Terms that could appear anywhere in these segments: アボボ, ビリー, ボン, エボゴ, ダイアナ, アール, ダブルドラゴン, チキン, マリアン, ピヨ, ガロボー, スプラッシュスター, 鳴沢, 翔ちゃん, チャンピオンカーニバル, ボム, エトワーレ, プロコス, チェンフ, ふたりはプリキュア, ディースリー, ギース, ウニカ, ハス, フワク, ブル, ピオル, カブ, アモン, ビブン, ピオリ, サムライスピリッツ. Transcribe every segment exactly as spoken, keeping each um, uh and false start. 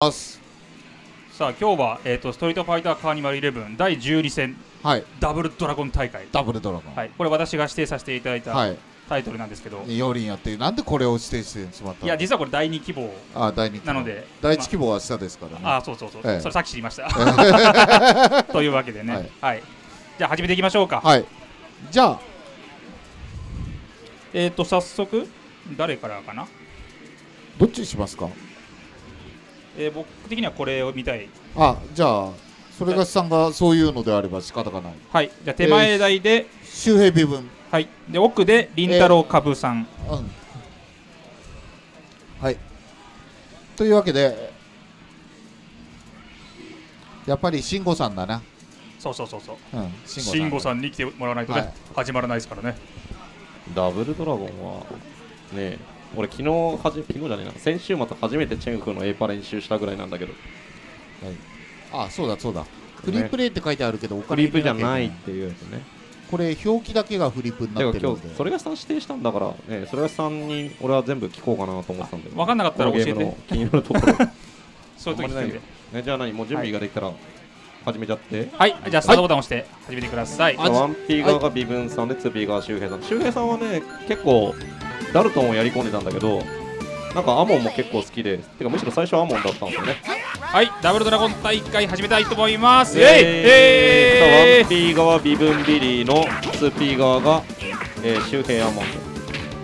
さあ今日は、えーと「ストリートファイターカーニバルじゅういち」だいじゅうに戦、はい、ダブルドラゴン大会ダブルドラゴン、はい、これ私が指定させていただいた、はい、タイトルなんですけど、よりによってなんでこれを指定してしまったの。いや実はこれだいに希望なので、だいいち希望は下ですからね。まあ、あそうそうそう、ええ、それさっき知りましたというわけでね、はい、はい、じゃあ始めていきましょうか。はい、じゃあえっと早速誰からかな、どっちにしますか。えー、僕的にはこれを見たい。あ、じゃあそれがしさんがそういうのであれば仕方がない。はい、じゃあ手前台で、えー、周平美分、はい、で奥で凛太郎株さん、えーうん、はい、というわけでやっぱり慎吾さんだな。そうそうそうそう、慎吾さんに来てもらわないとね、はい、始まらないですからね。ダブルドラゴンはね、俺昨日はじ、昨日じゃねえな、先週末初めてチェンフの A パ練習したぐらいなんだけど、はい、ああそうだそうだ、フリープレイって書いてあるけど、ね、お金フリープじゃないっていうやつね。これ表記だけがフリップになってるので、それがさん指定したんだから、ね、それがさんに俺は全部聞こうかなと思ってたんで、分かんなかったら教えて、気になるところそういう時ないで、ね、じゃあ何、もう準備ができたら始めちゃって。はい、じゃあスタートボタン押して始めてください。ワンピー 側が微分さんで ツーピー 側が周平さん。周平さんはね結構ダルトンをやり込んでたんだけど、なんかアモンも結構好きで、てかむしろ最初はアモンだったんですよね。はい、ダブルドラゴン大会始めたいと思います。イエイ。 ワンピー 側微分ビリーの ツーピー 側が、えー、周平アモン。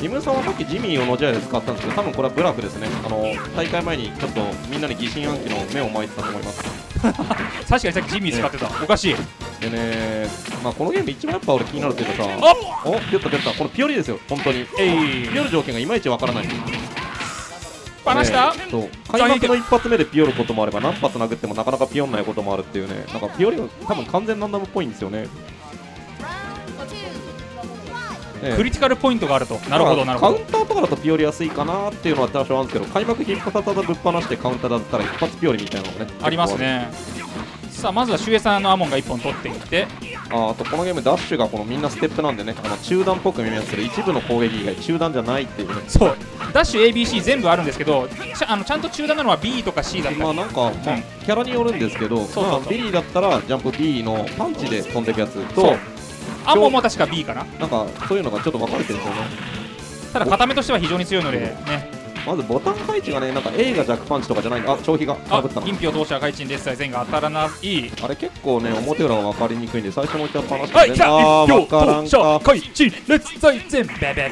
微分さんはさっきジミーをのじ合いで使ったんですけど、多分これはブラフですね。あの大会前にちょっとみんなに疑心暗鬼の目を巻いてたと思います確かにさっきジミー使ってた、ね、おかしいでね。まあこのゲーム一番やっぱ俺気になるというかさ、おっ出た出た、このピオリですよ本当に。えい、ピオル条件がいまいちわからない。バラした開幕の一発目でピオることもあれば、何発殴ってもなかなかピオんないこともあるっていうね。なんかピオリが多分完全ランダムっぽいんですよね。クリティカルポイントがあると、なるほどなるほど。カウンターとかだとピオリ安いかなっていうのは多少あるんですけど、開幕引っ張ったぶっ放してカウンターだったら一発ピオリみたいなのがねありますね。さあまずは周平さんのアモンがいっぽん取っていって、ああとこのゲームダッシュがこのみんなステップなんでね、あの中断っぽく見えますけど、一部の攻撃以外中断じゃないっていうね。そうダッシュ エービーシー 全部あるんですけど、ち ゃ, あのちゃんと中断なのは ビー とか シー だったり、まあなんか、うん、まあ、キャラによるんですけど、ビリーだったらジャンプ ビー のパンチで飛んでいくやつと、アモンも確か ビー かな、なんかそういうのがちょっと分かれてるんですよね。ただ固めとしては非常に強いのでね。まずボタン配置がね、なんか A がジャックパンチとかじゃないんで、あ、消費がかぶったな。銀票同士は外地にです。全員が当たらない。あれ結構ね、表裏は分かりにくいんで、最初のうちは話してね。あー、分からんか。外地、列在全。べべべべべ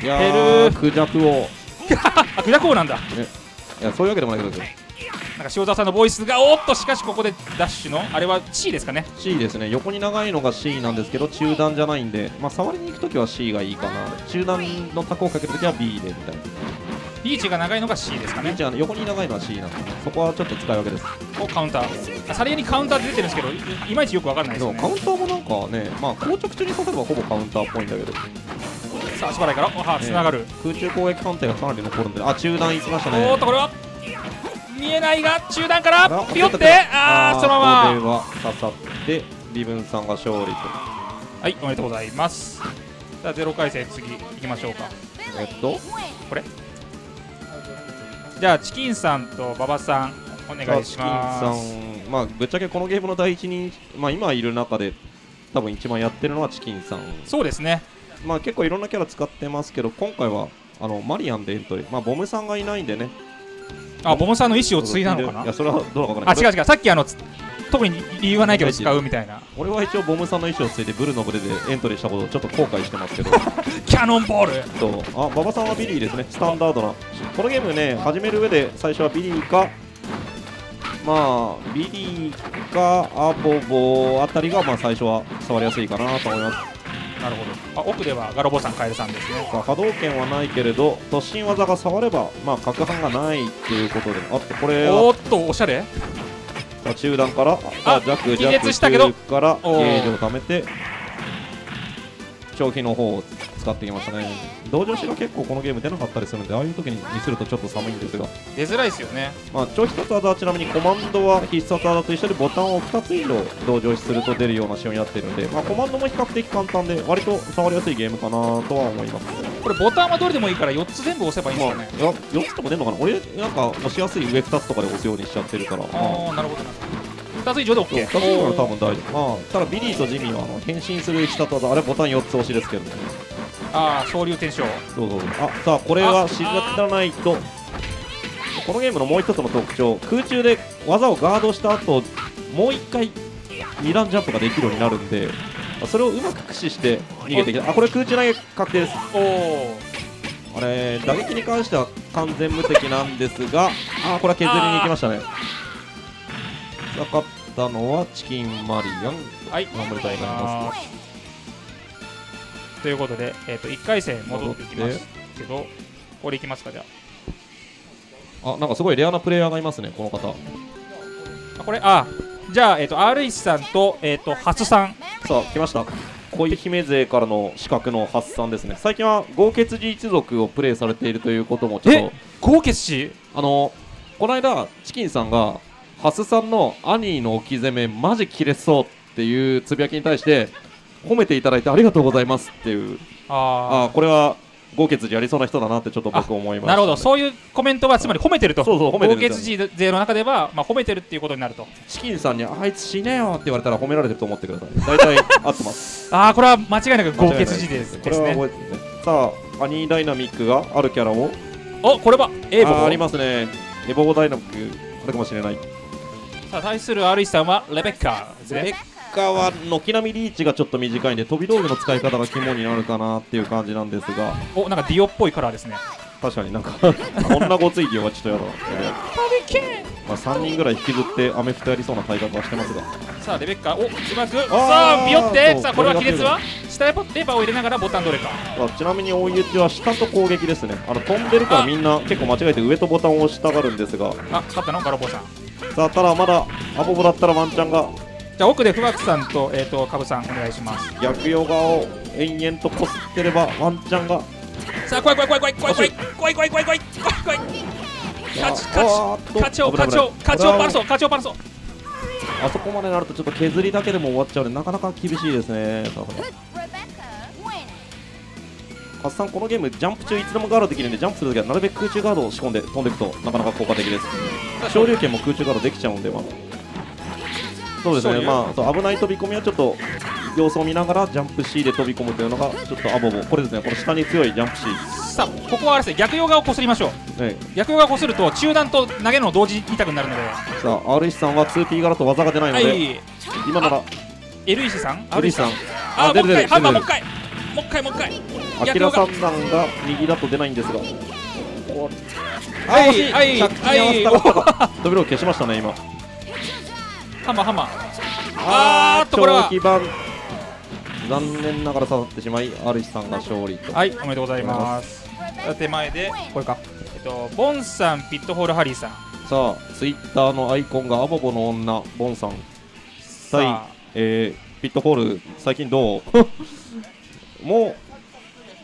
べ。いやー、クジャク王。あ、クジャク王なんだ。いや、そういうわけでもないけど。なんか塩沢さんのボイスが、おっと、しかしここでダッシュの、あれは C ですかね。C ですね、横に長いのが C なんですけど、中段じゃないんで、まあ、触りに行くときは C がいいかな。中段のタコをかけるときは B でみたいな。リーチが長いのが C ですかね。リーチは横に長いのは C なんで、そこはちょっと使い分けです。おカウンター、さりげにカウンターで出てるんですけど、い, いまいちよくわからないですね。カウンターもなんかね、まあ硬直中に刺せばほぼカウンターっぽいんだけど。さあしばらくから、はつながる。空中攻撃判定がかなり残るんで、あ中断いきましたね。おっとこれは見えないが中断からピヨって、ああそのまま。これは刺さってリブンさんが勝利と。はいおめでとうございます。じゃあゼロ回戦次行きましょうか。えっとこれ。じゃあチキンさんと馬場さんお願いします。チキンさん、まあぶっちゃけこのゲームの第一人、まあ今いる中で多分一番やってるのはチキンさん。そうですね。まあ結構いろんなキャラ使ってますけど、今回はあのマリアンでエントリー、まあボムさんがいないんでね。あボムさんの意思を継いだのかな。いやそれはどうかわからない。あ違う違う、さっきあの特に理由はないけど使うみたいな。俺は一応ボムさんの意思を継いでブルのブレでエントリーしたことをちょっと後悔してますけどキャノンボールと、あ馬場さんはビリーですね。スタンダードなこのゲームね、始める上で最初はビリーか、まあビリーかアボボあたりがまあ最初は触りやすいかなと思います。なるほど。あ奥ではガロボさんカエルさんですね。波動拳はないけれど突進技が触ればまあ攪拌がないっていうことで、あとこれはおっとおしゃれ中段から弱弱中からゲージを貯めて消費の方を使ってきましたね。同情しが結構このゲーム出なかったりするんで、ああいう時に見せるとちょっと寒いんですが、出づらいですよね。まあ超必殺技はちなみにコマンドは必殺技と一緒でボタンをふたつ以上同情すると出るような仕様になっているので、まあ、コマンドも比較的簡単で割と触りやすいゲームかなとは思います。これボタンはどれでもいいからよっつ全部押せばいいんですよね。まあ、よっつとか出るのかな。俺なんか押しやすい上ふたつとかで押すようにしちゃってるから。ああなるほどな。ふたつ以上で OK。 ふたつ以上は多分大丈夫。まあ、ただビリーとジミーはあの変身する必殺技、あれボタンよっつ押しですけどね。ああ昇竜転生。そうそうそう。あさあこれは沈まないと。このゲームのもう一つの特徴、空中で技をガードした後もう一回に段ジャンプができるようになるんで、それをうまく駆使して逃げてきた。あこれ空中投げ確定です。おお。あれ打撃に関しては完全無敵なんですが、あこれは削りに行きましたね。なかったのはチキンマリアン、はい、頑張りたいと思います。ということで、えー、といっかい戦戻ってきますけど、これいきますか、じゃあ。あ、なんかすごいレアなプレイヤーがいますね、この方。あ、これ、あ、じゃあ、えー、と アールワン さんと、えっ、ー、と、ハスさん。さあ、来ました。恋姫勢からの資格のハスさんですね。最近は豪傑寺一族をプレイされているということも、ちょっと。豪傑寺、あの、この間、チキンさんが、ハスさんのアニーの置き攻めマジ切れそうっていうつぶやきに対して褒めていただいてありがとうございますっていう、ああこれは豪傑寺やりそうな人だなってちょっと僕思いました、ね、なるほど。そういうコメントはつまり褒めてると。そうそう褒めてる。豪傑寺勢の中では、まあ、褒めてるっていうことになると。チキンさんにあいつ死ねよって言われたら褒められてると思ってください。大体合ってます。ああこれは間違いなく豪傑寺ですね。さあアニーダイナミックがあるキャラを、あこれはエボゴありますね。エボゴダイナミックあるかもしれない。さあ対する アールワン さんはレベッカですね。レベッカは軒並みリーチがちょっと短いんで飛び道具の使い方が肝になるかなっていう感じなんですが、おなんかディオっぽいカラーですね。確かになんかこんなごついディオはちょっとやだな。まあさんにんぐらい引きずってアメフトやりそうな体格はしてますが、さあレベッカおうまくさあビヨって、さあこれは亀裂は下レバーを入れながらボタンどれか。ちなみに大井内は下と攻撃ですね。あの飛んでるからみんな結構間違えて上とボタンを押したがるんですが、あ勝ったのガラボーさん。さあただまだアボボだったらワンチャンが。じゃあ奥でフワクさんとえっ、ー、とカブさんお願いします。逆ヨガを延々とこすってればワンチャンが。さあ怖い怖い怖い怖い怖い怖い怖い怖い怖い怖い怖い怖い勝ち勝ち勝ち勝ち勝ちパルソ勝ちパルソ。あそこまでなるとちょっと削りだけでも終わっちゃうのでなかなか厳しいですね。ハスさんこのゲームジャンプ中いつでもガードできるんで、ジャンプするときはなるべく空中ガードを仕込んで飛んでいくとなかなか効果的です。昇竜拳も空中ガードできちゃうんで、まあ、そうですね、まあ、危ない飛び込みはちょっと様子を見ながらジャンプ C で飛び込むというのがちょっとアボボ、これですね、この下に強いジャンプ C。 さあここはあれですね、逆ヨガをこすりましょう、はい、逆ヨガをこすると中段と投げるのを同時痛くなるので、さあ アールワン さんは ツーピー 柄と技が出ないので、はい、今なら エルワン さん エルワン さんあ出る出る出る出るもう一回もう一回。アキラ三段が右だと出ないんですが。はいはいはい。ドブロを消しましたね今。ハンマーハンマー。あーっとこれは。残念ながら刺さってしまい、アルヒさんが勝利と。はいおめでとうございます。手前でこれか。えっとボンさんピットホールハリーさん。さあツイッターのアイコンがアボボの女ボンさん。さあえピットホール最近どう？もう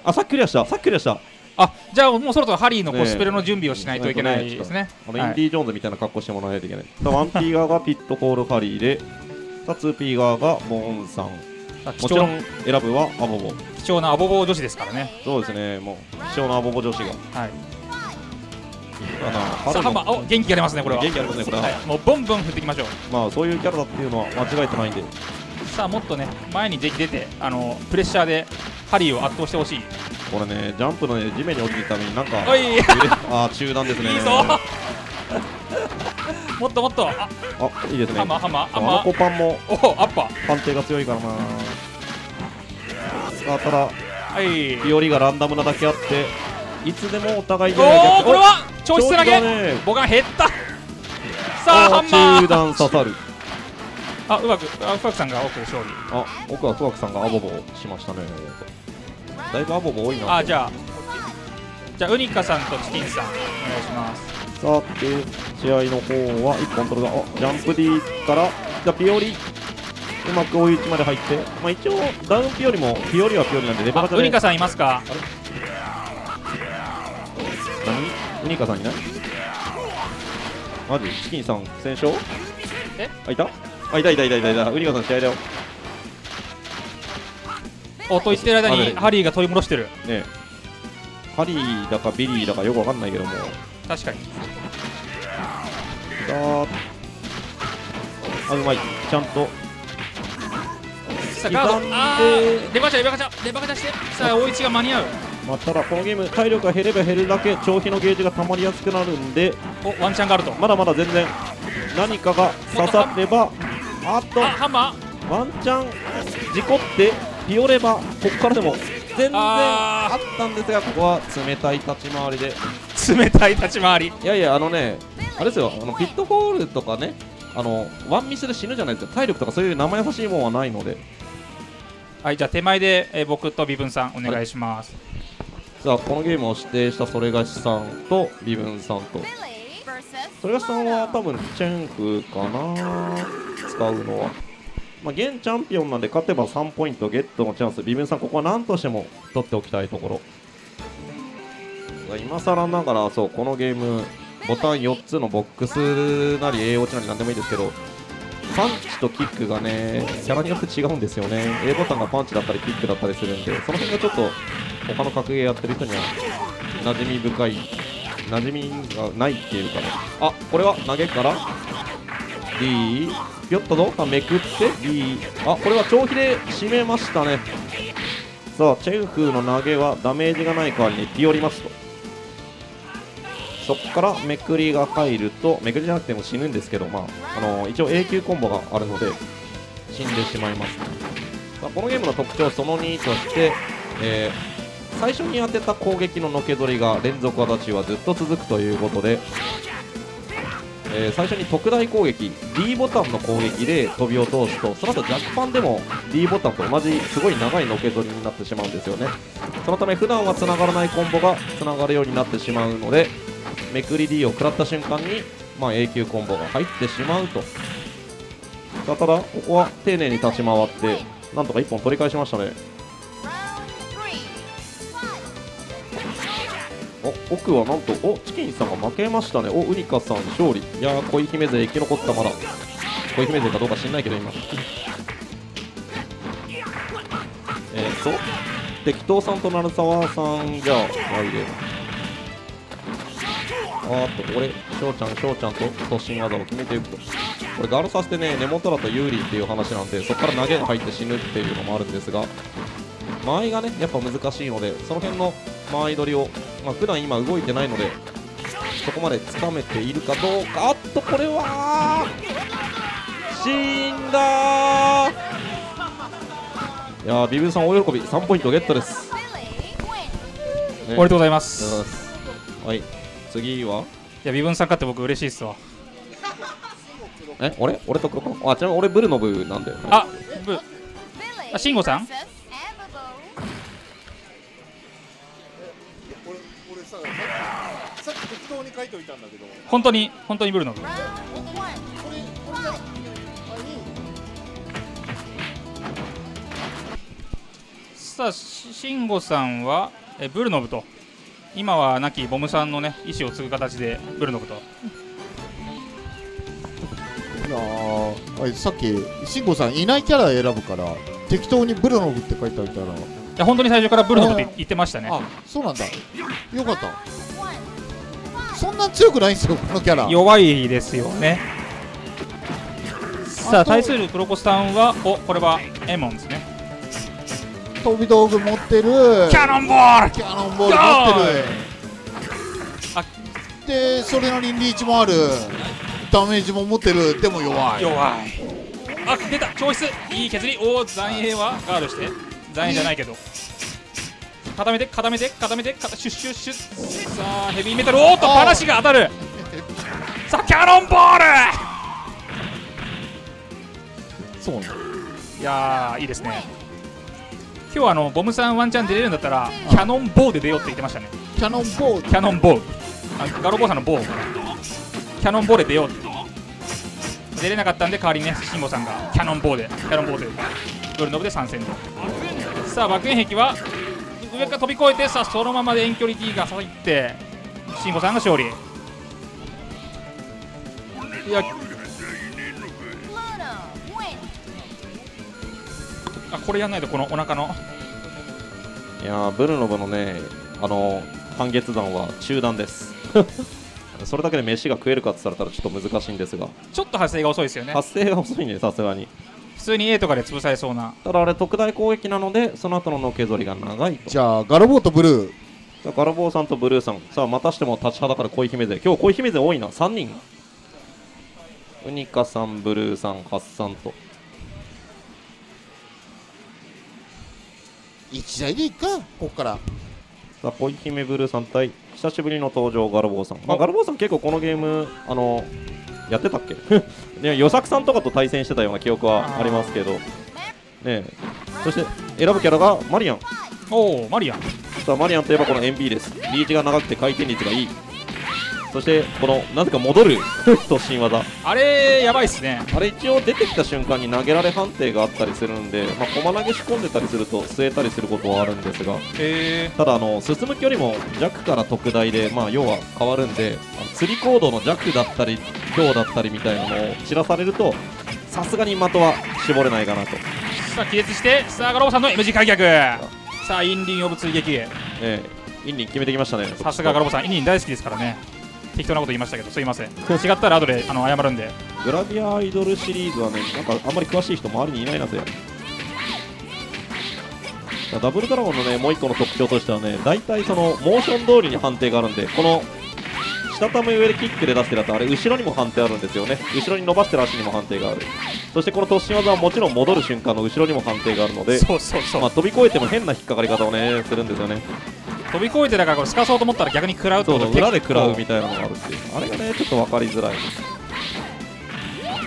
あさっきクリアしたさっきクリアした。あじゃあもうそろそろハリーのコスプレの準備をしないといけないですね。あのインディ・ジョーンズみたいな格好してもらわないといけない。ワンピー側がピットホールハリーで、ツーピー 側がボーンさん、もちろん選ぶはアボボ。貴重なアボボ女子ですからね。そうですね、もう貴重なアボボ女子が。はいさあハンマーお元気が出ますね。これは元気ありますね。これはもうボンボン振っていきましょう。まあそういうキャラだっていうのは間違えてないんで、さあもっとね前にぜひ出てあのプレッシャーでハリーを圧倒してほしい。これねジャンプの、ね、地面に落ちるためになんかあ中断ですね。いいぞもっともっとああいいですね。ハマハマハマアコパンもおアッパ判定が強いからな。さあただ日和がランダムなだけあっていつでもお互いに。おおこれは調子投げ僕が減った。さあハンマー中断刺さる。あ、うまく、あ、ふわくさんが奥で勝利。あ、奥はふわくさんがアボボしましたね。だいぶアボボ多いな。あ、じゃあ、じゃあウニカさんとチキンさん、お願いします。さて、試合の方は、一本取るが、ジャンプ D から、じゃあ、ピオリ。うまく追い打ちまで入って、まあ、一応ダウンピオリもピオリはピオリなんでレバーでウニカさんいますか。何ウニカさんいないマジ。チキンさん戦勝えあいたあいたいたいたいたいた。ウニカさん試合だよ。おっと言ってる間にハリーが取り戻してるね。ハリーだかビリーだかよくわかんないけども確かにああうまい。ちゃんとさあガードあーレバーチャレバーチャレバーチャしてさあ大一が間に合う。まあ、ただこのゲーム体力が減れば減るだけ消費のゲージがたまりやすくなるんでおワンチャンがあるとまだまだ全然何かが刺さればあっとハンマーワンチャン事故ってピオレバここからでも全然あったんですがここは冷たい立ち回りで冷たい立ち回りいやいやあのねあれですよあのピットホールとかねあのワンミスで死ぬじゃないですか。体力とかそういう生優しいもんはないのではいじゃあ手前で、えー、僕とビブンさんお願いします。さあこのゲームを指定したそれがしさんとビブンさんとそれがしさんは多分チェンクかな使うのは。まあ、現チャンピオンなんで勝てばさんポイントゲットのチャンス。ビブンさんここは何としても取っておきたいところ。今更ながらそうこのゲームボタンよっつのボックスなり エーオー 値なり何でもいいですけどパンチとキックがねキャラによって違うんですよね。 A ボタンがパンチだったりキックだったりするんでその辺がちょっと他の格ゲーやってる人には馴染み深い馴染みがないっていうかね。あこれは投げから Dぴょっとどうかめくって B あこれは長飛で締めましたね。さあチェンフの投げはダメージがない代わりにピオりますとそこからめくりが入るとめくりじゃなくても死ぬんですけど、まああのー、一応 A 級コンボがあるので死んでしまいます。さあこのゲームの特徴そのにとして、えー、最初に当てた攻撃ののけぞりが連続形はずっと続くということでえー、最初に特大攻撃 D ボタンの攻撃で飛びを通すとその後ジャックパンでも D ボタンと同じすごい長いのけぞりになってしまうんですよね。そのため普段はつながらないコンボがつながるようになってしまうのでめくり D を食らった瞬間に、まあ、A 級コンボが入ってしまうと。ただここは丁寧に立ち回ってなんとかいっぽん取り返しましたね。お奥はなんとおチキンさんが負けましたね。おウニカさん勝利。いやー恋姫勢生き残った。まだ恋姫勢かどうか知んないけど今えーっと適当さんと鳴沢さんじゃあないであーっとこれ翔ちゃん翔ちゃんと突進技を決めていくとこれガードさせてね根元だと有利っていう話なんでそこから投げが入って死ぬっていうのもあるんですが間合いがねやっぱ難しいのでその辺の間合い取りを、まあ、普段今動いてないのでそこまでつかめているかどうか。あっとこれは死んだー。いやービブさん大喜びさんポイントゲットです、ね、おめでとうございます。はい次は。いやビブさん勝って僕嬉しいっすわえ俺俺とここあちなみに俺ブルノブなんだよ、ね、あブあ慎吾さん書いておいたんだけど本当に本当にブルノブさあ慎吾さんはえブルノブと今は亡きボムさんのね意思を継ぐ形でブルノブといやさっき慎吾さんいないキャラ選ぶから適当にブルノブって書いておいたらいや本当に最初からブルノブって言ってましたね。あそうなんだよかったそんな強くないんですよこのキャラ弱いですよね。さあ対するプロコスさんはおこれはエモンですね。飛び道具持ってるキャノンボールキャノンボール持ってるあでそれなりにリーチもあるダメージも持ってるでも弱い弱いあ出た調子いい削りおお残影はガードして残影じゃないけど固めて固めて固めて固シュッシュッシュッさあヘビーメタルおーっとパラシが当たるさあキャノンボールそうなんだいやーいいですね。今日はあのボムさんワンチャン出れるんだったらキャノンボーで出ようって言ってましたね。キャノンボーキャノンボーガロボーさんのボーキャノンボーで出ようって出れなかったんで代わりにね、辛坊さんがキャノンボーでキャノンボーでドルノブで参戦と。さあ爆炎壁は上から飛び越えて、さあそのままで遠距離 D が入って辛坊さんが勝利。いやあ、これやんないとこのお腹の、いやブルノブのね、あの半月弾は中断ですそれだけで飯が食えるかって言ったらちょっと難しいんですが、ちょっと発生が遅いですよね。発生が遅いね、さすがに普通に A とかで潰されそうな。ただあれ特大攻撃なので、その後ののけぞりが長いと。じゃあガロボーとブルー、じゃあガロボーさんとブルーさん、さあまたしても立ちはだかる恋姫勢。今日恋姫勢多いな、さんにん。ウニカさん、ブルーさん、ハッサンと一台でいっか、こっから。さあ恋姫、ブルーさん対久しぶりの登場ガロボーさん、まあ、ガロボーさん結構このゲームあのやってたっけね、与作さんとかと対戦してたような記憶はありますけどね。えそして選ぶキャラがマリアン。おおマリアン。さあマリアンといえばこの エムビー です。リーチが長くて回転率がいい、そしてこのなぜか戻る突進技、あれやばいっすね。あれ一応出てきた瞬間に投げられ判定があったりするんで、まあ、駒投げ仕込んでたりすると据えたりすることはあるんですが、えー、ただあの進む距離も弱から特大で、まあ、要は変わるんで、釣り行動の弱だったり強だったりみたいなのを散らされるとさすがに的は絞れないかなと。さあ気絶して、さあガロボさんの エムジー 開脚。さあインリン呼ぶ追撃、ええ、インリン決めてきましたね。さすがガロボさん、インリン大好きですからね。適当なこと言いましたけどすいません、違ったら後であの謝るんで。グラビアアイドルシリーズはね、なんかあんまり詳しい人周りにいないなぜ。ダブルドラゴンのねもういっこの特徴としてはね、大体そのモーション通りに判定があるんで、この下ため上でキックで出してだとあれ後ろにも判定あるんですよね。後ろに伸ばしてる足にも判定がある、そしてこの突進技はもちろん戻る瞬間の後ろにも判定があるので、そうそうそう、まあ、飛び越えても変な引っかかり方をねするんですよね。飛び越えてだからこれ透かそうと思ったら逆に食らうと、裏で食らうみたいなのがあるっていう、あれがねちょっと分かりづらいで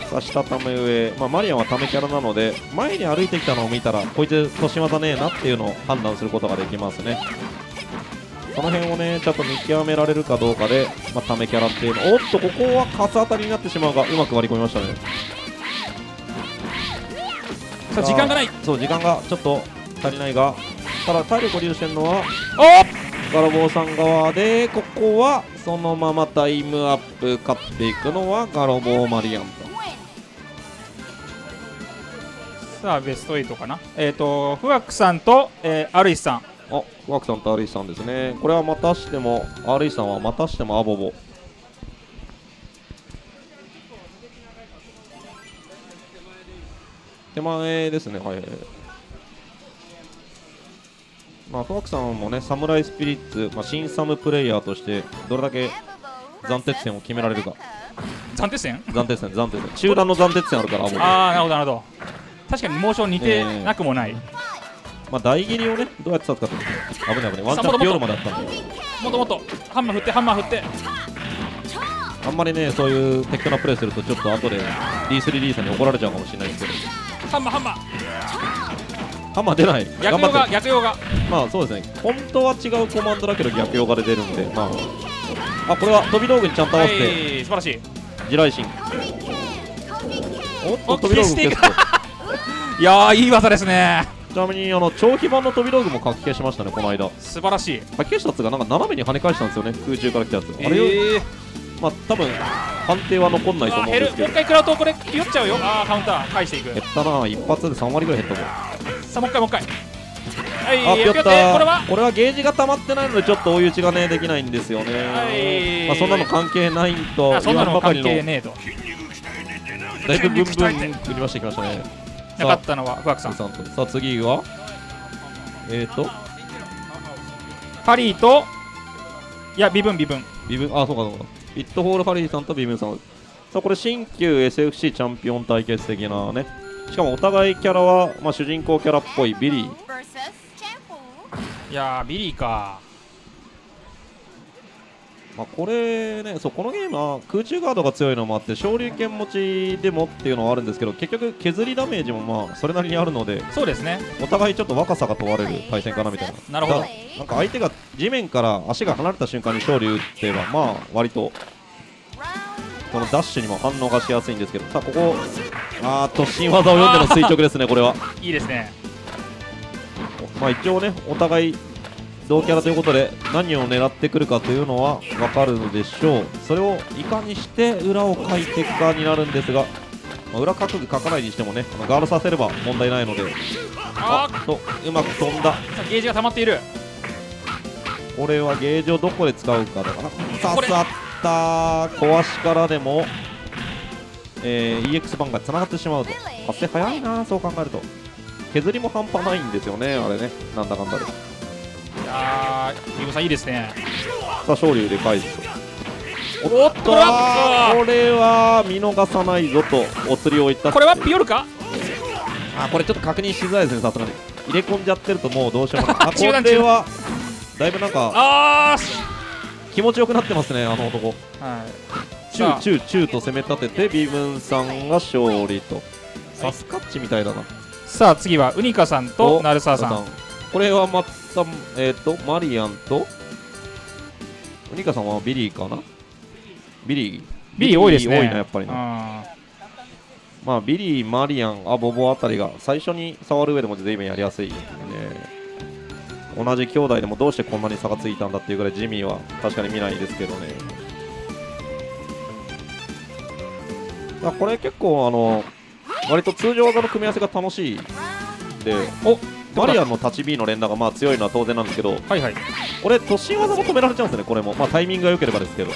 す。さあ下ため上、まあ、マリアンはためキャラなので前に歩いてきたのを見たらこいつ突進技ねえなっていうのを判断することができますね。その辺をねちゃんと見極められるかどうかで、まあ、ためキャラっていうの、おっとここはカス当たりになってしまうがうまく割り込みましたね。さあ時間がない、そう時間がちょっと足りないが、ただ体力をリードしてるのはガロボーさん側で、ここはそのままタイムアップ勝っていくのはガロボーマリアンと。さあベストエイトかな、えっ、ー、とフワクさんと、えー、アルイスさん、あフワクさんとアルイスさんですね。これはまたしてもアルイスさんはまたしてもアボボ。手前ですね、はい、はい。まあ、フワクさんもね、サムライスピリッツ、まあ、新サムプレイヤーとしてどれだけ暫定戦を決められるか。暫定戦暫定戦暫定戦中断の暫定戦あるから、ああなるほどなるほど、確かにモーション似てなくもない、えー、まあ大切りをねどうやって使ったか、危ない危ない、ワンチャンピオロまであったんで、もっともっとハンマー振ってハンマー振って、あんまりねそういう適当なプレイするとちょっと後で ディースリーディー さんに怒られちゃうかもしれないんですけど、ハンマーハンマーハンマー出ない、逆用が逆用が、まあそうですね、本当は違うコマンドだけど逆用が出るんで、まあ、あこれは飛び道具にちゃんと合わせて、はい、素晴らしい地雷神、おっと飛び道具消すいやーいい技ですね。ちなみにあの長期版の飛び道具もかき消しましたね、この間。素晴らしい、かき消したやつがなんか斜めに跳ね返したんですよね、空中から来たやつ、えー、あれをまあ多分判定は残んないと思うんですけど、もう一回食らうとこれ酔っちゃうよ。ああカウンター返していく、減ったな、一発でさん割ぐらい減ったもん。さあもう一回もう一回、はい、あ、ピョッター、これはこれはゲージが溜まってないのでちょっと追い打ちがねできないんですよね、はい、まあそんなの関係ないと言わんばかりの、だいぶブンブン振りましてきましたね。なかったのはフワクさん。さあ次はえーとハリーと、いやビブンビブンビブン、あそうかそうか、ビットホールハリーさんとビブンさん。さあこれ新旧 エスエフシー チャンピオン対決的なね、しかもお互いキャラは、まあ、主人公キャラっぽいビリー。いやービリーか、まあ、これね、そうこのゲームは空中ガードが強いのもあって昇竜拳持ちでもっていうのはあるんですけど、結局削りダメージもまあそれなりにあるので、そうですね、お互いちょっと若さが問われる対戦かなみたいな。なるほど、なんか相手が地面から足が離れた瞬間に昇竜っていうのはまあ割とこのダッシュにも反応がしやすいんですけど、さあここ、あーっと新技を読んでの垂直ですね、これは。いいですね。まあ一応ね、お互い同キャラということで何を狙ってくるかというのは分かるのでしょう。それをいかにして裏をかいていくかになるんですが、まあ、裏かく書かないにしてもね、ガードさせれば問題ないので、あっとうまく飛んだ。ゲージが溜まっている。これはゲージをどこで使うかだから、刺さったー、壊しからでも、えー、イーエックス 版がつながってしまうと。発生早いな、そう考えると。削りも半端ないんですよね、あれね、なんだかんだで。いやー、イブさん、いいですね。さあ、昇龍で返すと。おっと、これは見逃さないぞと、お釣りをいった。これはピヨルか。あ、これちょっと確認しづらいですね、さすがに。入れ込んじゃってると、もうどうしようもない。あ、これは。だいぶなんか。あー、気持ちよくなってますね、あの男。はい。チューチューチューと攻め立てて、ビブンさんが勝利と。サスカッチみたいだな。さあ次はウニカさんと鳴沢さん。これはまた、えー、とマリアンとウニカさんはビリーかな。ビリービリー多いですね、多いなやっぱりね。まあビリー、マリアン、アボボあたりが最初に触る上でも随分やりやすいね。同じ兄弟でもどうしてこんなに差がついたんだっていうぐらいジミーは確かに見ないですけどね。あ、これ結構あの割と通常技の組み合わせが楽しいで、おマリアンの立ち B の連打がまあ強いのは当然なんですけど、はいはい、これ突進技も止められちゃうんですね、これも、まあ、タイミングが良ければですけど、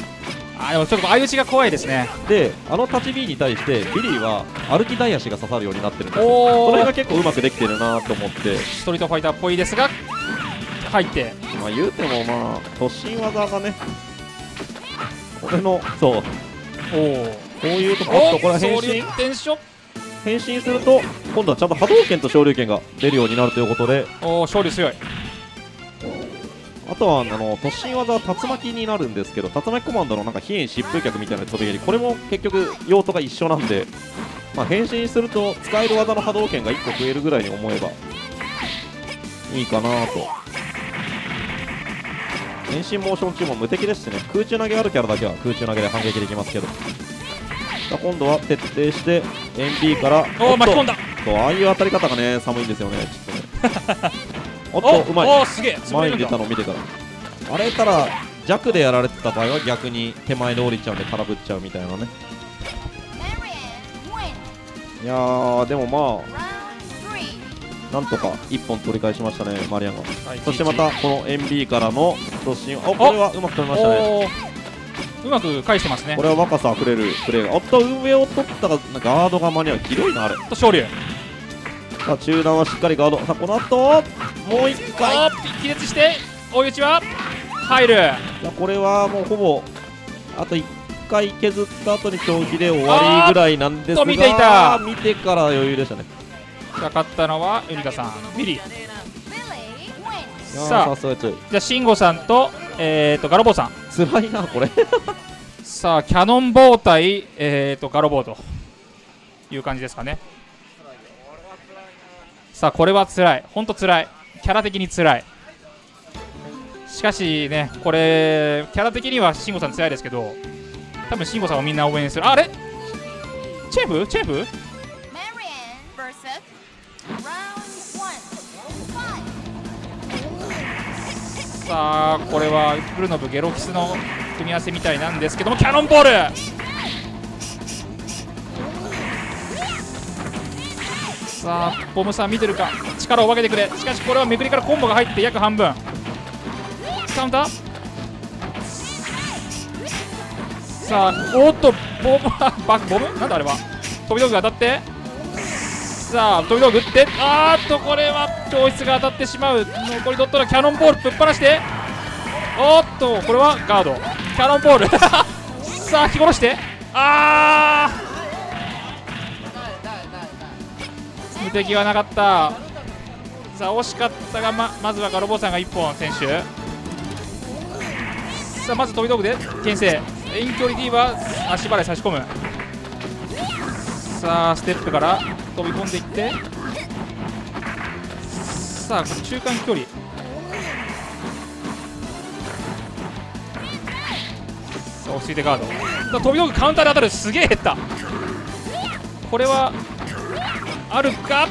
あでもちょっと相打ちが怖いですね。で、あの立ち B に対してビリーは歩き台足が刺さるようになってるんですよ。それが結構うまくできてるなと思って、ストリートファイターっぽいですが入って、まあ言うてもまあ突進技がね、これのそう、おおこういうところ、ここら辺変身すると今度はちゃんと波動拳と昇竜拳が出るようになるということで、おお昇竜強い。あとはあの突進技は竜巻になるんですけど、竜巻コマンドのなんか飛炎疾風脚みたいな飛び蹴り、これも結局用途が一緒なんで、まあ、変身すると使える技の波動拳がいっこ増えるぐらいに思えばいいかなと。変身モーション中も無敵ですしね、空中投げあるキャラだけは空中投げで反撃できますけど、さあ今度は徹底して円 B から、おお巻き込んだと、ああいう当たり方がね寒いんですよね、ちょっとねおっとうまい、すげえ前に出たのを見てから、あれたら弱でやられてた場合は逆に手前で降りちゃうんで空振っちゃうみたいなね。いやーでもまあなんとかいっぽん取り返しましたね、マリアンが。そしてまたこの円 B からの突進、おこれはうまく取りましたね、うまく返してますね。これは若さあふれるプレーが、おっと上を取ったらガードが間に合う、ひどいなあれ。昇龍さあ中段はしっかりガード、さあこの後もう一回亀裂して追い打ちは入る。これはもうほぼあといっかい削った後に競技で終わりぐらいなんですが、見ていた見てから余裕でしたね。さあ勝ったのはウニカさん、ミリさあ、じゃあ慎吾さんと、えーとガロボーさん。つらいなこれさあキャノンボー対、えーとガロボーという感じですかね。さあこれはつらい、ほんとつらい、キャラ的につらい。しかしねこれキャラ的には慎吾さんつらいですけど、多分慎吾さんをみんな応援する。あれチェブチェブさあこれはブルノブゲロキスの組み合わせみたいなんですけども、キャノンボールさあボムさん見てるか、力を分けてくれ。しかしこれはめくりからコンボが入って約半分カウンター。さあおっとボムバボムなんだあれは、飛び道具が当たって、さあ飛び道具打って、あーっとこれは教室が当たってしまう。残り取ったらキャノンボールぶっ放して、おっとこれはガードキャノンボールさあ引き殺して、あー無敵はなかった。さあ惜しかったが ま, まずはガロボーさんがいっぽん選手。さあまず飛び道具で牽制、遠距離 D は足払い差し込む。さあステップから飛び込んでいって、さあ中間距離、さあ落ち着いてガード、飛び道具カウンターで当たる。すげえ減った。これはあるか。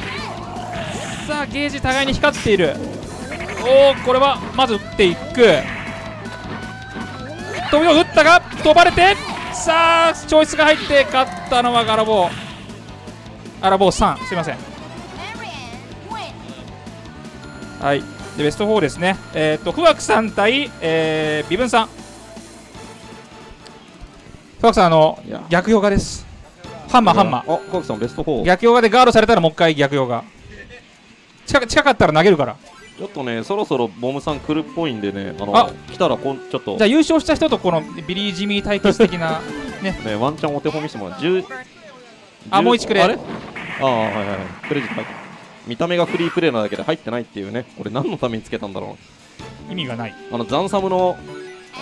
さあゲージ互いに光っている。おお、これはまず打っていく。飛び道具打ったが飛ばれて、さあチョイスが入って勝ったのはガラボー。アラボーさん、すいません。はい、でベストよんですね。えっ、ー、と、クワクさん対、えー、ビブンさん。クワクさん、あの、逆ヨガです。ハンマー、ハンマー。あ、クワクさん、ベストよん。逆ヨガでガードされたら、もう一回逆ヨガ。近く、近かったら投げるから。ちょっとね、そろそろボムさん来るっぽいんでね、あの、あ来たらこん、ちょっと。じゃあ優勝した人と、このビリー・ジミー対決的な。ね、ね、ワンチャンお手本見せてもらう。あ、もういちくれ。あれ、あ、はいはいはい。クレジット入って、見た目がフリープレイなだけで入ってないっていうね。これ何のためにつけたんだろう。意味がない。あのザンサムの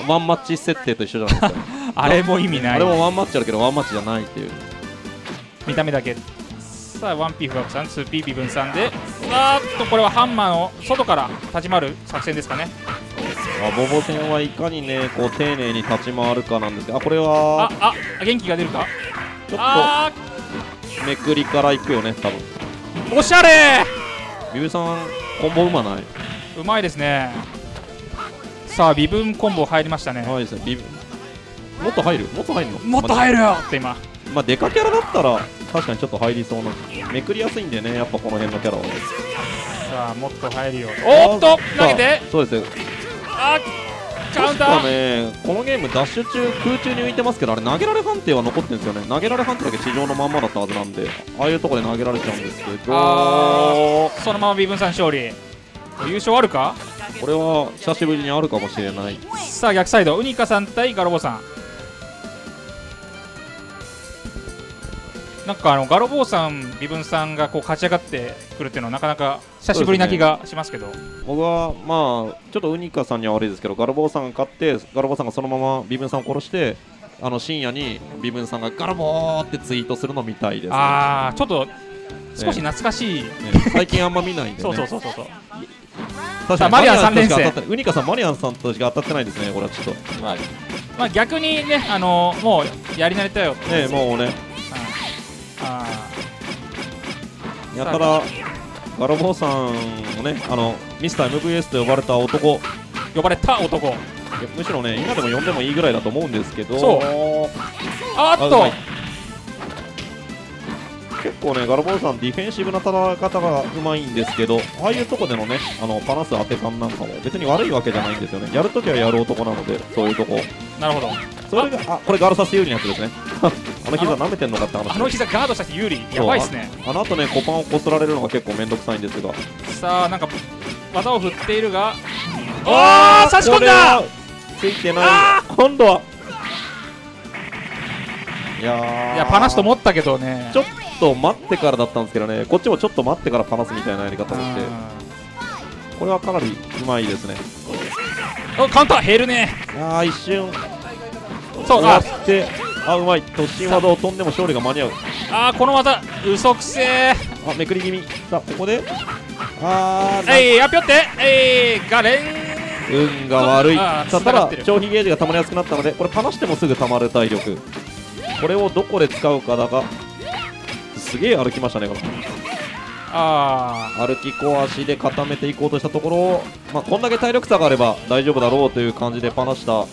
ワンマッチ設定と一緒じゃないですか。あれも意味ない。あれもワンマッチあるけどワンマッチじゃないっていう見た目だけ。さあ ワンピー フラッグさん、 ツーピー 微分さんで、わーっとこれはハンマーの外から立ち回る作戦ですかね。あ、ボボ戦はいかにねこう丁寧に立ち回るかなんですが、これはああ元気が出るか。ちょっとめくりからいくよね、多分。おしゃれー。ビブさんコンボうまない。うまいですね。さあビブンコンボ入りましたね。はいですね。ビブもっと入る、もっと入るの、もっと入るよって今。まあデカキャラだったら確かにちょっと入りそうな。めくりやすいんでね、やっぱこの辺のキャラは。さあもっと入るよ。おっと投げて。そうですよ。あカウンターね。このゲームダッシュ中空中に浮いてますけど、あれ投げられ判定は残ってるんですよね。投げられ判定だけ地上のまんまだったはずなんで、ああいうとこで投げられちゃうんですけど、そのまま微分さん勝利。優勝あるか。これは久しぶりにあるかもしれない。さあ逆サイドウニカさん対ガロボさん。なんかあのガロボーさん、微分さんがこう勝ち上がってくるっていうのはなかなか久しぶりな気がしますけど、僕はまあちょっとウニカさんには悪いですけど、ガロボーさんが勝って、ガロボーさんがそのまま微分さんを殺して、あの深夜に微分さんがガロボーってツイートするのみたいです、ね、ああちょっと少し懐かしい、ねね、最近あんま見ないんで、ね、そうそうそうそうそう。確かにマリアンさん連戦、ウニカさんマリアンさんとしか当たってないですね。これはちょっと、はい、まあ逆にね、あのー、もうやり慣れたよね、もうね、やたらガロボーさんもね、あのミスター エムブイエス と呼ばれた男、呼ばれた男、むしろね今でも呼んでもいいぐらいだと思うんですけど、そうあーっと結構ねガロボーさんディフェンシブな戦い方がうまいんですけど、ああいうとこでのねあのパナス当て感なんかも別に悪いわけじゃないんですよね。やるときはやる男なので、そういうとこ。なるほど。それがあ、これガロサス有利なやつですね。あの膝舐めてんのかって話。あの膝ガードした人有利、やばいっすね。あの後ね、コパンをこすられるのが結構めんどくさいんですが、さあなんか技を振っているが、おお差し込んだ。ついてない。今度は。いやいやパナスと思ったけどね。ちょっと待ってからだったんですけどね。こっちもちょっと待ってからパナスみたいなやり方をして、これはかなりうまいですね。おカウンター減るね。ああ一瞬。そうか。あ、うまい。突進技を飛んでも勝利が間に合う。あー、この技、嘘くせー。あ、めくり気味。さあ、ここで。あー、えい、やぴょって、えい、がれん。運が悪い。さあ、ただ、消費ゲージがたまりやすくなったので、これ、離してもすぐたまる体力。これをどこで使うかだが、すげえ歩きましたね、これ。あー、歩き小足で固めていこうとしたところを、まあ、こんだけ体力差があれば大丈夫だろうという感じで、離した。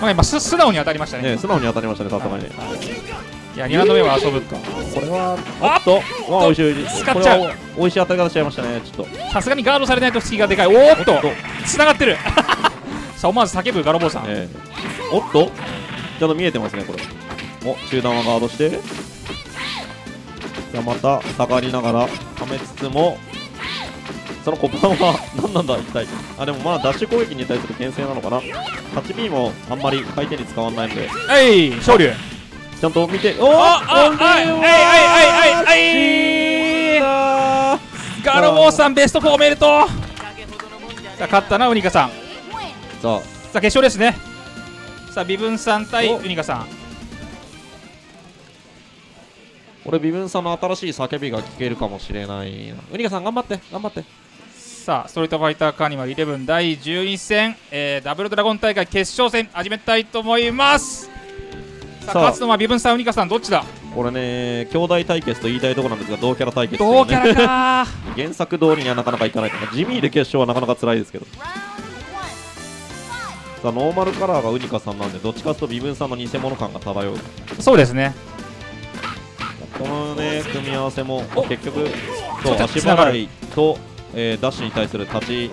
まあ今す素直に当たりましたね。ね、素直に当たりましたね、さすがに。いや、にラウンド目は遊ぶか。これは、あっと、おいしい、おいしい。これはおいしい当たり方しちゃいましたね、ちょっと。さすがにガードされないと隙がでかい。おーっと、つながってる。さあ、思わず叫ぶガロボーさん。おっと、ちゃんと見えてますね、これ。お、中段はガードして。じゃあまた、下がりながら、はめつつも、そのコパンは何なんだ一体。あ、でもまあダッシュ攻撃に対する牽制なのかな。 はちビー もあんまり相手に使わないので、えい昇竜ちゃんと見て、おおあああいあいあいあいあいガロボーさんベストよんおめでとう。さあ勝ったなウニカさん。さあ決勝ですね。さあ微分さん対ウニカさん。これ微分さんの新しい叫びが聞けるかもしれないな。ウニカさん頑張って頑張って。さあストリートファイターカーニバルじゅういちだいじゅうに戦、えー、ダブルドラゴン大会決勝戦始めたいと思います。さあ勝つのはビブンスターウニカさん、どっちだこれね。兄弟対決と言いたいところなんですが、同キャラ対決、ね、同キャラか原作通りにはなかなかいかないとか、地味で決勝はなかなか辛いですけど、さあノーマルカラーがウニカさんなんで、どっちかというとビブンさんの偽物感が漂う。そうですね、このね組み合わせも結局そう足払いと、えー、ダッシュに対する立ち、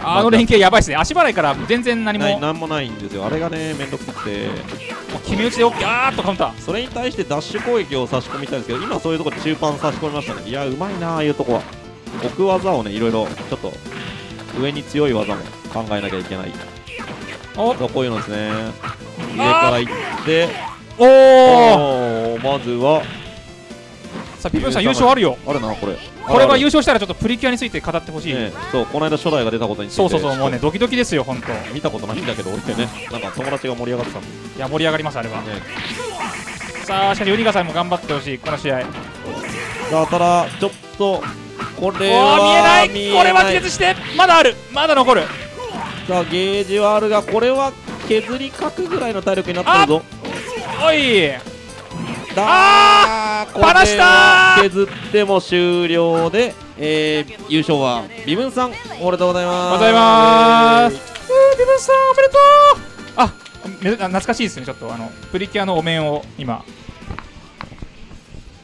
あの連携やばいですね。足払いから全然何も何もないんですよ。あれがねめんどくさくて、決め打ちで OK、 あーっとカウンター、それに対してダッシュ攻撃を差し込みたいんですけど、今そういうところ中盤差し込みましたね。いやうまいな、ああいうとこは奥技をね、いろいろちょっと上に強い技も考えなきゃいけない。おっこういうのですね、上からいっておー、まずはさあビブンさん優勝あるよ、あるなこれ。これは優勝したらちょっとプリキュアについて語ってほしい、ね、そうこの間初代が出たことについて、そうそうそう、もうねドキドキですよ本当。見たことないんだけど俺ってね、なんか友達が盛り上がってたもん。いや盛り上がりますあれは、ね、さあしかしウニカさんも頑張ってほしいこの試合。さあただちょっとこれは見えない、これは自決して、まだある、まだ残る。さあゲージはあるが、これは削りかくぐらいの体力になってるぞ。おいあー、バラしたー。削っても終了で、えー、優勝はビブンさん、おめでとうございます。ございます。ビブンさんおめでとう。あ、め懐かしいですね。ちょっとあのプリキュアのお面を今、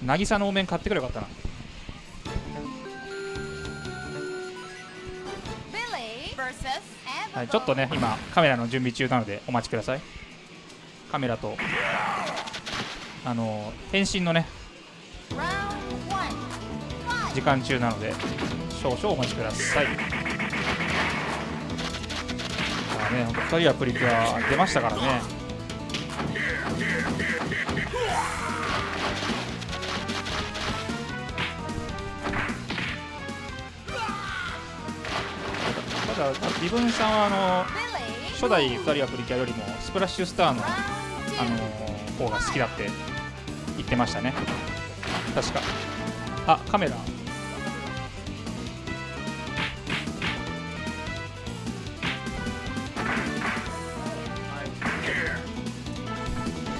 渚のお面買ってくればよかったな。はい、ちょっとね今カメラの準備中なのでお待ちください。カメラと。あの変身のね時間中なので少々お待ちください。さあね、ふたりはプリキュア出ましたからね。ただビブンさんはあの初代ふたりはプリキュアよりもスプラッシュスターのあの方が好きだって言ってましたね確か。あカメラ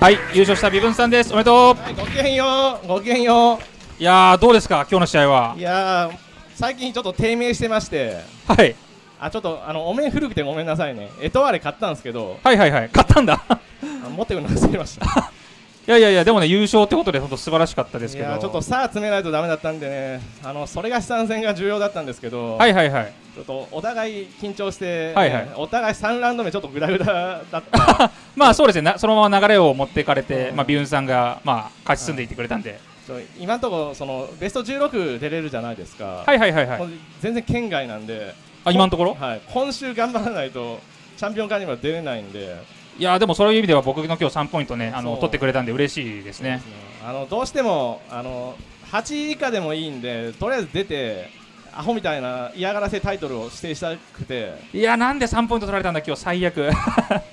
はい、優勝したビブンさんです、おめでとう、はい、ごきげんようごきげんよう。いやーどうですか今日の試合は。いやー最近ちょっと低迷してまして、はい、あちょっとあのお面古くてごめんなさいね。エトワーレ買ったんですけど、はいはいはい、買ったんだ持ってくるの忘れましたいやいやいや、でもね優勝ってことで本当素晴らしかったですけど、いやちょっとさあ詰めないとダメだったんでね、あのそれが参戦が重要だったんですけど、はいはいはい、ちょっとお互い緊張して、ね、はいはい、お互いさんラウンドめちょっとグダグダだったまあそうですねな、そのまま流れを持っていかれて、うん、まあビュンさんがまあ勝ち進んでいってくれたんで、はい、今のところそのベストじゅうろく出れるじゃないですか。はいはいはいはい、全然県外なんで、あ今のところ、はい、今週頑張らないとチャンピオンカーには出れないんで。いやでもそういう意味では僕の今日さんポイントねあの取ってくれたんで嬉しいですね。ですね、あのどうしてもあのはちいかでもいいんで、とりあえず出てアホみたいな嫌がらせタイトルを指定したくて。いやなんでさんポイント取られたんだ今日最悪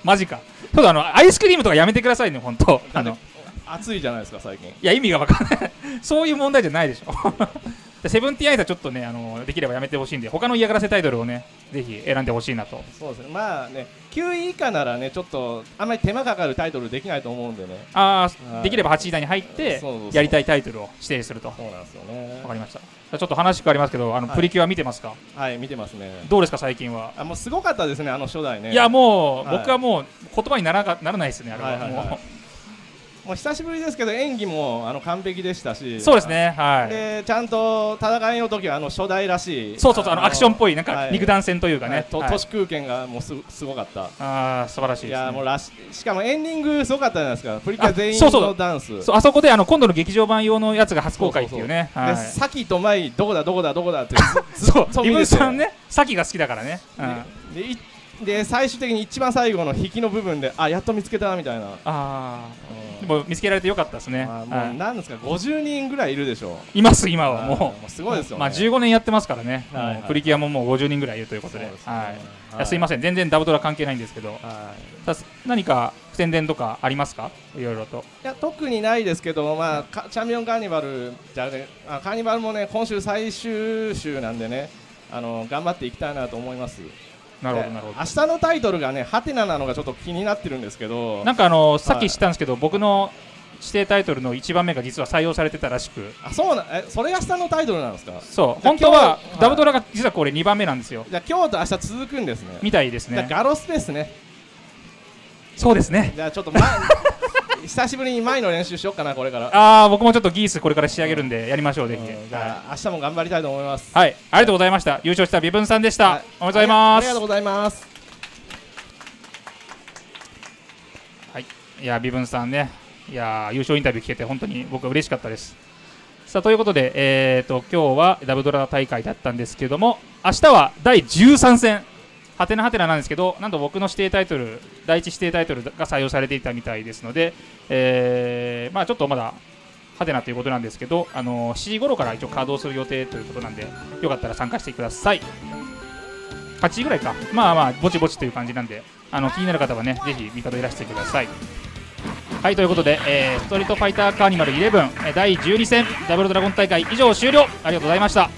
マジか。ちょっとあのアイスクリームとかやめてくださいね本当。あの暑いじゃないですか最近。いや意味が分かんないそういう問題じゃないでしょセブンティーンアイズはちょっとねあのできればやめてほしいんで、他の嫌がらせタイトルをねぜひ選んでほしいなと。そうですね、まあねきゅういいかならねちょっとあんまり手間かかるタイトルできないと思うんでね、ああ、はい、できればはちい以内に入ってやりたいタイトルを指定すると。そうなんですよね、わかりました。ちょっと話変わりますけど、あの、はい、プリキュア見てますか。はい見てますね。どうですか最近は。あもうすごかったですねあの初代ね。いやもう、はい、僕はもう言葉にならな、ならないですねあれは、はいはいはい、もうもう久しぶりですけど演技もあの完璧でしたし、そうですね、はい、でちゃんと戦いの時はあの初代らしい、そうそうそう、あのアクションっぽいなんか肉弾戦というかね、都市空間がもう す, すごかった。あ素晴らしいです、ね、いやもうらししかもエンディングすごかったじゃないですか、プリキュア全員のダンス。そうそうそう、あそこであの今度の劇場版用のやつが初公開っていうね、サキとマイどこだどこだどこだってそうリムさんねサキが好きだからね、うん、で, でで最終的に一番最後の引きの部分で、あやっと見つけたみたいな、あー、うん、もう見つけられてよかったですね。もう何ですか、ごじゅうにんぐらいいるでしょう。います今はもうすごいですよね。まあじゅうごねんやってますからね、はいはい、プリキュアももうごじゅうにんぐらいいるということで、はいはいはい、すいません全然ダブドラ関係ないんですけど、はい、何か宣伝とかありますか。いろいろと、いや特にないですけど、まあ、チャンピオンカーニバルじゃ、ね、あカーニバルもね今週最終週なんでね、あの頑張っていきたいなと思います。なるほどなるほど。明日のタイトルがねハテナなのがちょっと気になってるんですけど、なんかあのさっき知ったんですけど、はい、僕の指定タイトルのいちばんめが実は採用されてたらしく、あ、そうな、え、それが明日のタイトルなんですか。そう、本当はダブドラが実はこれにばんめなんですよ。じゃあ今日と明日続くんですね。みたいですね。ガロスペースね。そうですね。じゃあちょっと前久しぶりに前の練習しようかなこれから。ああ、僕もちょっとギースこれから仕上げるんでやりましょう、うん、できて、うん、じゃあ、はい、明日も頑張りたいと思います。はい、ありがとうございました。優勝したビブンさんでした。はい、おめでとうございます。ありがとうございます。はい、いやビブンさんね、いや優勝インタビュー聞けて本当に僕は嬉しかったです。さあということで、えー、と今日はダブドラ大会だったんですけども、明日はだいじゅうさん戦ハテナハテナなんですけど、なんと僕の指定タイトル第一指定タイトルが採用されていたみたいですので、えー、まあちょっとまだハテナということなんですけど、あのー、しちじ頃から一応稼働する予定ということなんで、よかったら参加してください。はちじぐらいか、まあまあぼちぼちという感じなんで、あの気になる方はねぜひ味方いらしてください。はい、ということで、えー、ストリートファイターカーニバルじゅういちだいじゅうに戦ダブルドラゴン大会以上終了。ありがとうございました。